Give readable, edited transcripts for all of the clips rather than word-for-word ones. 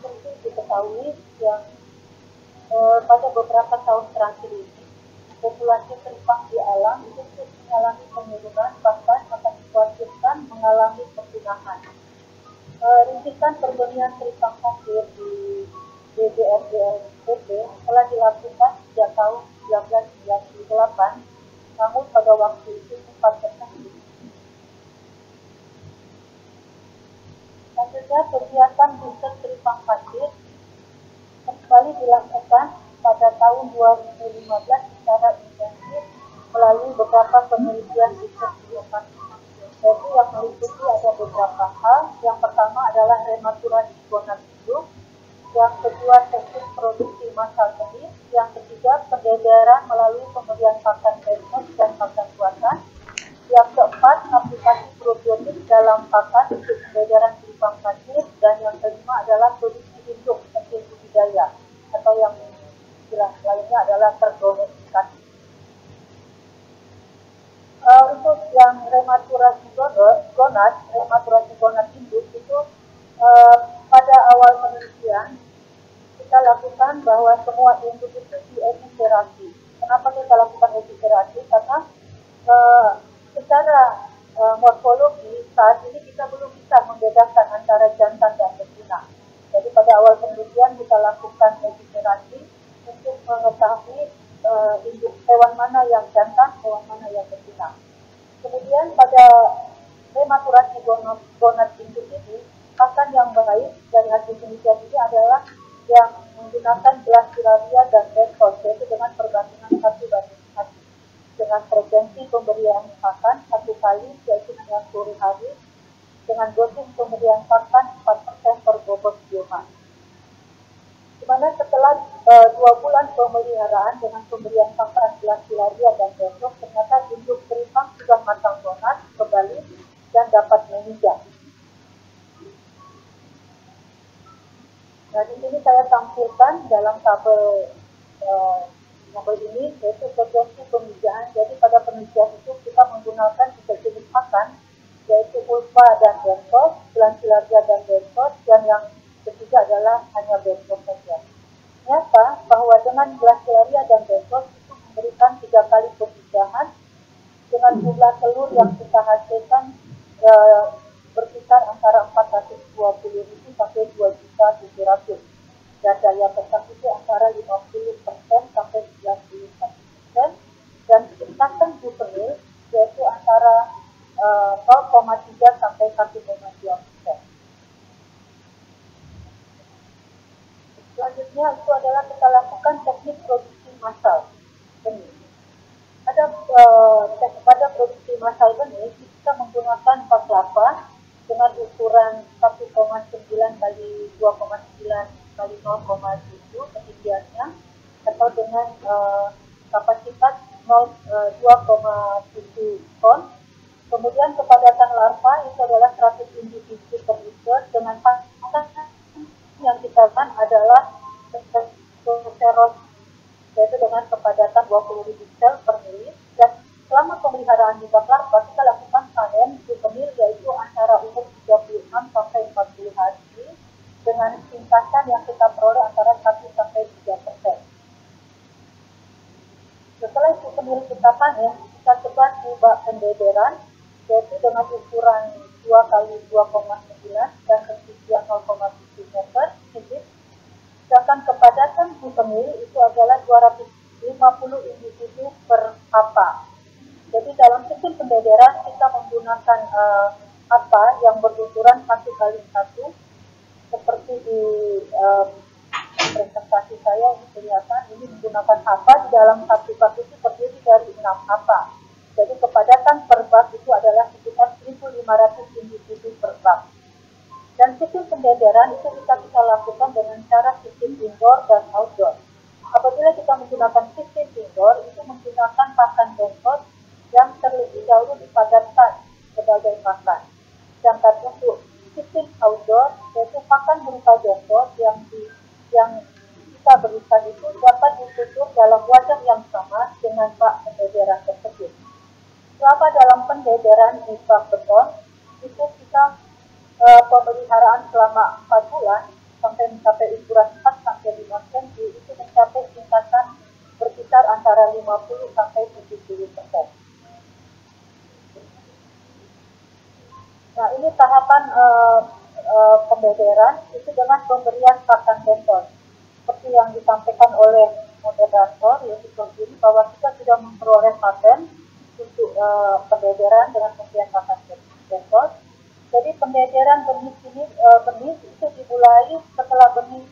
mungkin diketahui yang pada beberapa tahun terakhir ini populasi teripang di alam itu terus mengalami penurunan, bahkan akan dikhawatirkan mengalami perpindahan. Rincian pergerakan teripang pasir di BBRBLPP telah dilakukan sejak tahun 1998, namun pada waktu itu sempat terhenti. Selanjutnya, kegiatan riset teripang pasir kembali dilakukan pada tahun 2015 secara intensif melalui beberapa penelitian riset teripang pasir. Jadi yang meliputi ada beberapa hal. Yang pertama adalah rematurasi gonad hidup, yang kedua teknik produksi massal benih, yang ketiga pergeseran melalui pemberian pakan reses dan pakan buatan, yang keempat aplikasi probiotik dalam pakan untuk pergeseran teripang pasir, dan yang kelima adalah produksi induk seperti budidaya atau yang istilah lainnya adalah terdomestikasi. Untuk yang rematurasi gonad induk itu pada awal penelitian kita lakukan bahwa semua induk itu dietiserasi. Kenapa kita lakukan etiserasi? Karena secara morfologi saat ini kita belum bisa membedakan antara jantan dan betina. Jadi pada awal penelitian kita lakukan etiserasi untuk mengetahui induk hewan mana yang jantan, hewan mana yang betina. Kemudian pada rematurasi gonad induk ini, pakan yang baik dari hasil penelitian ini adalah yang menggunakan belas piralia dan resos, yaitu dengan perbandingan 1:1 dengan frekuensi pemberian pakan 1 kali yaitu dengan 10 hari dengan dosis pemberian pakan 4% per bobot biomas. Dimana setelah 2 bulan pemeliharaan dengan pemberian pakan belas piralia dan resos, ternyata induk teripang sudah matang gonad kembali dan dapat menikah. Nah, di sini saya tampilkan dalam tabel ini yaitu frekuensi pembijakan. Jadi pada penelitian itu kita menggunakan 3 jenis pakan yaitu ulfa dan bentos, Blanchillaria dan bentos, dan yang ketiga adalah hanya bentos saja. Nyata bahwa dengan Blanchillaria dan bentos itu memberikan 3 kali pembijakan dengan jumlah telur yang kita hasilkan berkisar antara 420.000 sampai 2.700.000 dan daya petak itu antara 50% sampai 90%, dan tingkatan juvenil yaitu antara 0,3 sampai 1,2%. Selanjutnya itu adalah kita lakukan teknik produksi massal benih. Pada produksi massal benih kita menggunakan pak kelapa dengan ukuran 1,9 × 2,9 × 0,7 ketinggiannya, atau dengan kapasitas 2,7 ton. Kemudian kepadatan larva itu adalah 100 individu per liter dengan pakan yang kita kan adalah Chaetoceros yaitu dengan kepadatan 20.000 sel per mili, dan selama pemeliharaan di bak larva kita lakukan panen juvenil yaitu antara umur 36 sampai 40 hari dengan tingkatan yang kita peroleh antara 1 sampai 3%. Setelah juvenil kita panen, kita sebar di bak pendederan yaitu dengan ukuran 2 × 2,9 dan ketinggian 0,7 meter. Sedangkan kepadatan juvenil itu adalah 250 individu per apa. Jadi dalam sistem pendederan kita menggunakan apa yang berukuran 1 × 1 seperti di presentasi saya yang kelihatan ini menggunakan apa. Di dalam satu bak itu terdiri dari 6 apa. Jadi kepadatan per bak itu adalah sekitar 1.500 individu per bak. Dan sistem pendederan itu kita bisa lakukan dengan cara sistem indoor dan outdoor. Apabila kita menggunakan sistem indoor itu menggunakan pakan bentos yang terlebih dahulu dipadatkan sebagai pakan. Sedangkan untuk sistem outdoor yaitu pakan berupa bentos yang kita berikan itu dapat ditutup dalam wadah yang sama dengan bak pendederan tersebut. Selama dalam dalam pembeberan di bak beton itu kita pemeliharaan selama 4 bulan sampai mencapai ukuran 4-5 cm itu mencapai tingkatan berkisar antara 50-70%. Nah, ini tahapan pembeberan itu dengan pemberian pakan beton seperti yang disampaikan oleh moderator yaitu ini bahwa kita sudah memperoleh paten untuk pembeberan dengan pemberian pakan beton. Jadi pembeberan benih ini benih itu dimulai setelah benih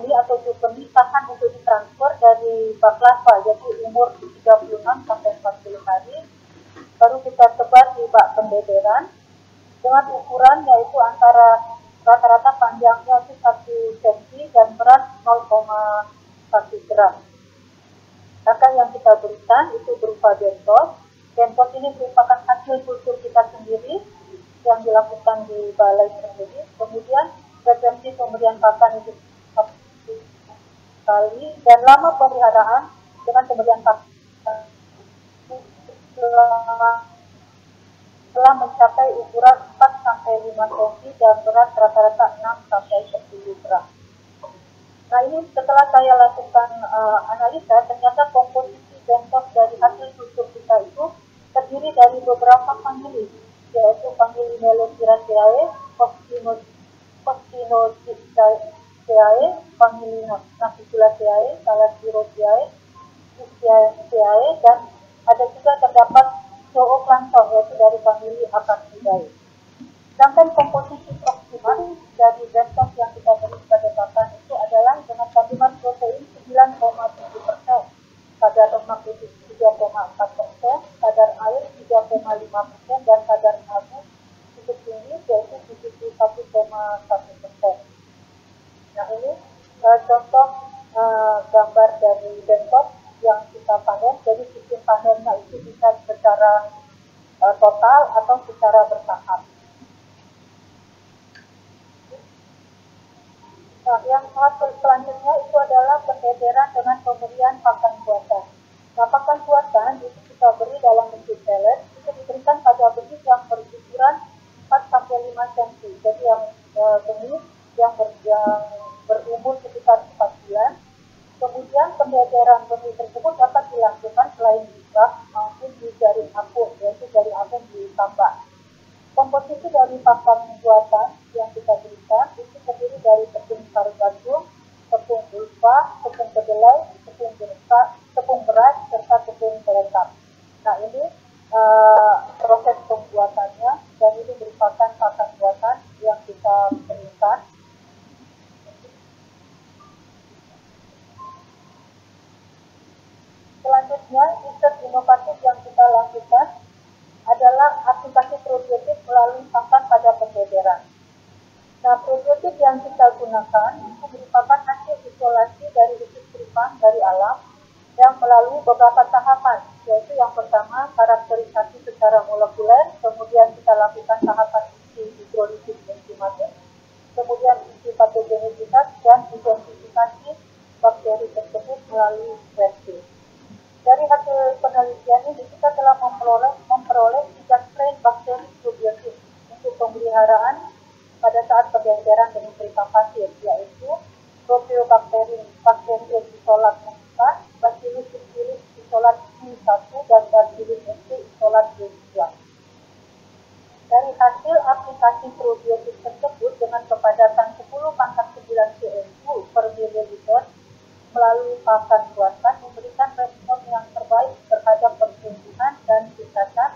atau benih pakan untuk ditransfer dari bak larva, jadi umur 36-40 hari baru kita sebar di bak pembeberan dengan ukuran yaitu antara rata-rata panjangnya itu 1 cm dan berat 0,1 gram. Pakan yang kita berikan itu berupa bentos. Bentos ini merupakan hasil kultur kita sendiri yang dilakukan di balai sendiri. Kemudian frekuensi pemberian pakan itu kali dan lama pemeliharaan dengan pemberian pakan telah mencapai ukuran 4-5 cm dan berat rata-rata 6-10 gram. Nah, ini setelah saya lakukan analisa, ternyata komposisi bentos dari hasil kultur kita itu terdiri dari beberapa famili, yaitu famili Melotiraceae, Ostinoceae, famili Bacillus subtilis, Chaetoceros sp, dan ada juga terdapat zooplankton yaitu dari famili Acaridae. Sedangkan komposisi optimal dari bentos yang kita beri pada pakan itu adalah dengan kandungan protein 9,7%, kadar lemak putih 3,4%, kadar air 3,5%, dan kadar abu cukup tinggi yaitu 71,1%. Nah, ini contoh gambar dari bentos yang kita panen. Jadi sistem panennya itu bisa secara total atau secara bertahap. Nah, yang selanjutnya itu adalah pembeberan dengan pemberian pakan buatan. Nah, pakan buatan itu kita beri dalam bentuk pelet, itu diberikan pada benih yang berukuran 4-5 cm. Jadi yang benih yang berumur sekitar 4 bulan. Kemudian pembeberan benih tersebut dapat dilakukan selain di bak maupun di jaring apung, yaitu jaring apung di tambak. Komposisi dari pakan buatan yang kita berikan itu terdiri dari tepung saru gandum, tepung ulfa, tepung kedelai, tepung beras, serta tepung pelengkap. Nah, ini proses pembuatannya dan ini merupakan pakan buatan yang kita berikan. Selanjutnya, riset inovatif yang kita lakukan adalah aplikasi probiotik melalui pakan pada pembeberan. Nah, probiotik yang kita gunakan itu merupakan hasil isolasi dari usus teripang dari alam yang melalui beberapa tahapan, yaitu yang pertama karakterisasi secara molekuler, kemudian kita lakukan tahapan uji hidrolisis enzimatik, kemudian uji patogenisitas dan identifikasi bakteri tersebut melalui sequencing. Dari hasil penelitian ini kita telah memperoleh 3 strain bakteri probiotik untuk pemeliharaan pada saat pembeberan dengan teripang pasir, yaitu Proteobacterium isolat 4, Bacillus subtilis isolat 1, dan Bacillus sp isolat 2. Dari hasil aplikasi probiotik tersebut dengan kepadatan 10⁹ CFU per mililiter melalui pakan buatan memberikan respon yang terbaik terhadap pertumbuhan dan tingkatan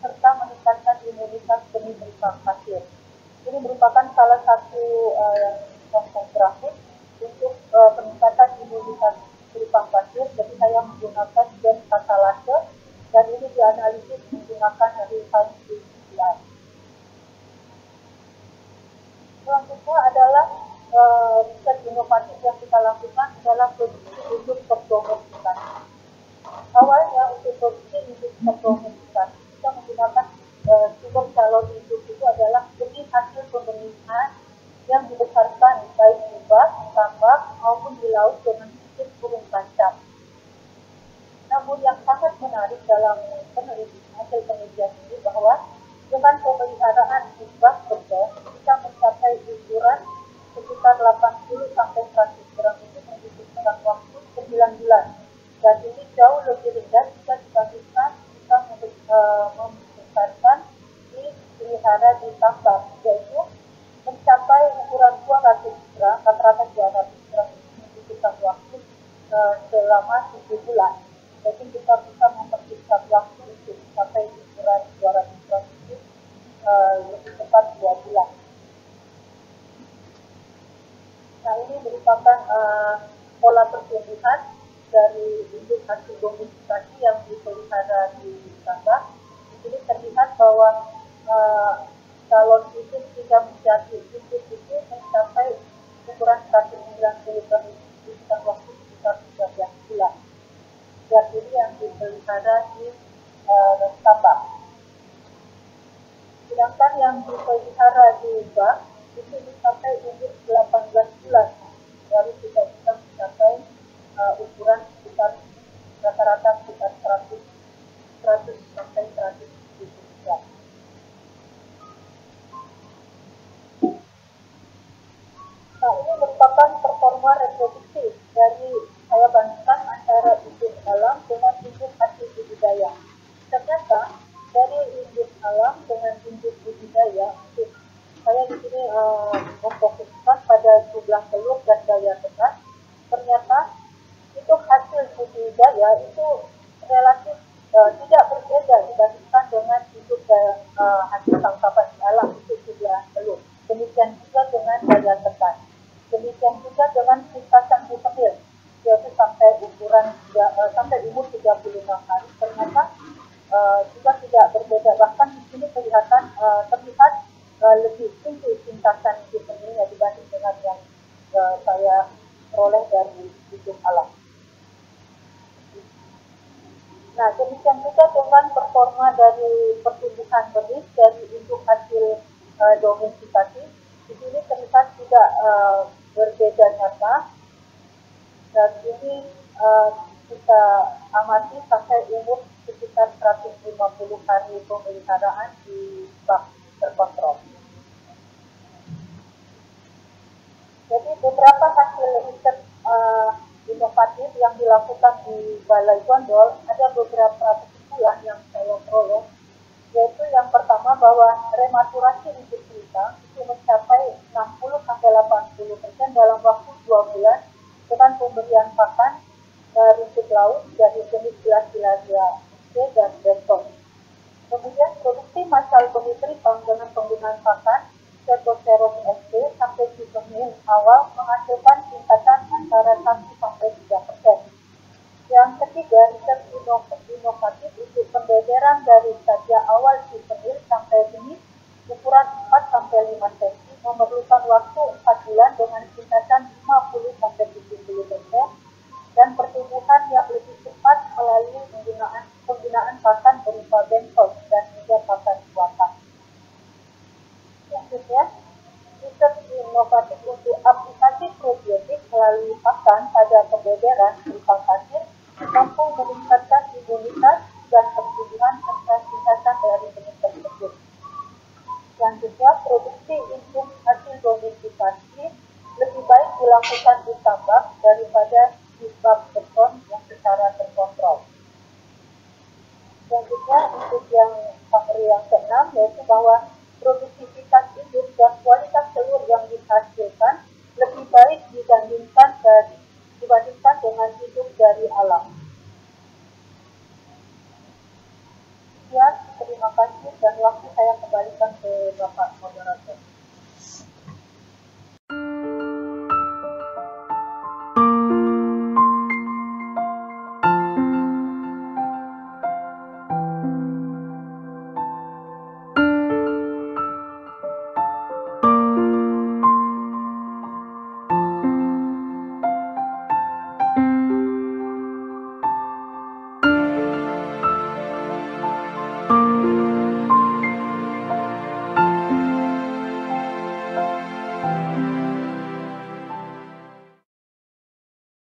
serta meningkatkan imunitas benih teripang pasir. Ini merupakan salah satu contoh grafis untuk peningkatan imunitas teripang pasir. Jadi saya menggunakan gen katalase dan ini dianalisis menggunakan real-time PCR. Selanjutnya adalah riset inovatif yang kita lakukan adalah produksi induk terdomestikan. Awalnya untuk produksi induk terdomestikan kita menggunakan sumber calon induk itu adalah benih hasil pembenihan yang dibesarkan baik di bak, tambak maupun di laut dengan sistem kurung tancap. Nah, namun yang sangat menarik dalam hasil penelitian ini bahwa dengan pemeliharaan limbah beton bisa mencapai ukuran sekitar 80–100 gram ini membutuhkan waktu 9 bulan. Dan ini jauh lebih rendah jika dibandingkan kita membutuhkan di pelihara di tambak, yaitu mencapai ukuran 200 gram, rata-rata 200 gram membutuhkan waktu selama 7 bulan. Jadi kita bisa mempersingkat waktu untuk sampai ukuran 200 gram itu lebih cepat 2 bulan. Nah, ini merupakan pola pertumbuhan dari induk hasil domestikasi yang dipelihara di tambak. Di sini terlihat bahwa calon induk tiga menjadi induk itu mencapai ukuran 190 gram dalam waktu sekitar 13 bulan. Dan ini yang dipelihara di tambak. Sedangkan yang dipelihara di bak itu mencapai umur 18 bulan, baru tidak bisa mencapai ukuran sekitar rata-rata sekitar 100 sampai 170 gram. Nah, ini merupakan performa reproduksi dari saya bandingkan antara induk alam dengan induk hasil budidaya. Ternyata dari induk alam dengan induk budidaya, saya di sini memfokuskan pada jumlah telur dan daya tekan. Ternyata itu hasil budidaya itu relatif tidak berbeda dibandingkan dengan induk hasil tangkapan di alam itu jumlah telur. Demikian juga dengan daya tekan. Demikian juga dengan putasan butir, yaitu sampai ukuran sampai umur 35 hari. Ternyata juga tidak berbeda. Bahkan di sini terlihat lebih tinggi tingkatan butirnya dibanding dengan yang saya peroleh dari induk alam. Nah, demikian juga dengan performa dari pertumbuhan benih dari induk hasil domestikasi. Di sini terlihat tidak berbeda nyata. Dan ini kita amati sampai umur sekitar 150 hari pemeliharaan di bak terkontrol. Jadi beberapa hasil riset inovatif yang dilakukan di Balai Gondol ada beberapa kesimpulan yang saya peroleh, yaitu yang pertama bahwa rematurasi induk teripang itu mencapai 60–80% dalam waktu 2 bulan dengan pemberian pakan rumput laut dari jenis Bacillus subtilis dan beton. Kemudian produksi massal benih teripang dengan penggunaan pakan Chaetoceros sp sampai di benih awal menghasilkan tingkatan antara 1–3%. Yang ketiga, riset inovatif untuk pembeberan dari sejak awal di benih sampai benih ukuran 4–5 cm memerlukan waktu 4 bulan dengan tingkatan 50–70%, dan pertumbuhan yang lebih cepat melalui penggunaan pakan berupa bentos dan juga pakan buatan. Selanjutnya, riset inovatif untuk aplikasi probiotik melalui pakan pada pembeberan teripang kasir mampu meningkatkan imunitas dan pertumbuhan serta tingkatan dari benih tersebut. Selanjutnya, produksi induk hasil domestikasi lebih baik dilakukan di tambak daripada di bak beton yang secara terkontrol. Selanjutnya, untuk yang summary yang ke-6, yaitu bahwa produktivitas induk dan kualitas telur yang dihasilkan lebih baik dibandingkan dengan induk dari alam. Ya, terima kasih dan waktu saya kembalikan ke Bapak Moderator.